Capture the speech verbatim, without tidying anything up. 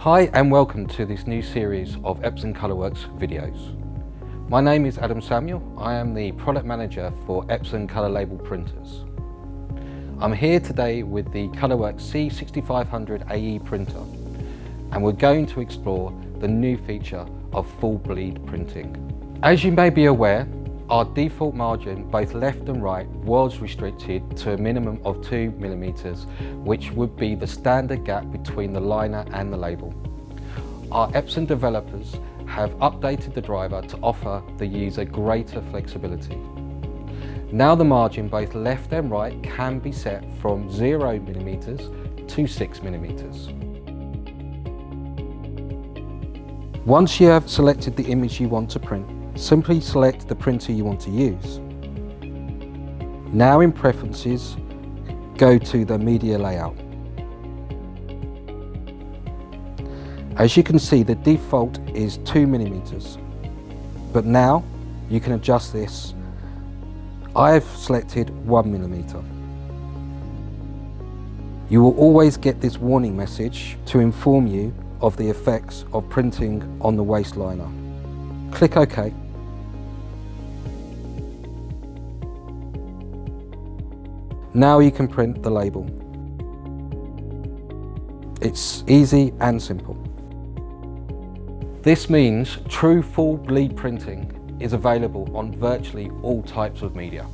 Hi and welcome to this new series of Epson ColourWorks videos. My name is Adam Samuel. I am the product manager for Epson colour label printers. I'm here today with the ColourWorks C sixty-five hundred A E printer, and we're going to explore the new feature of full bleed printing. As you may be aware, our default margin, both left and right, was restricted to a minimum of two millimeters, which would be the standard gap between the liner and the label. Our Epson developers have updated the driver to offer the user greater flexibility. Now the margin, both left and right, can be set from zero millimeters to six millimeters. Once you have selected the image you want to print, simply select the printer you want to use. Now in Preferences, go to the Media Layout. As you can see, the default is two millimeters, but now you can adjust this. I have selected one millimeter. You will always get this warning message to inform you of the effects of printing on the waste liner. Click OK. Now you can print the label. It's easy and simple. This means true full bleed printing is available on virtually all types of media.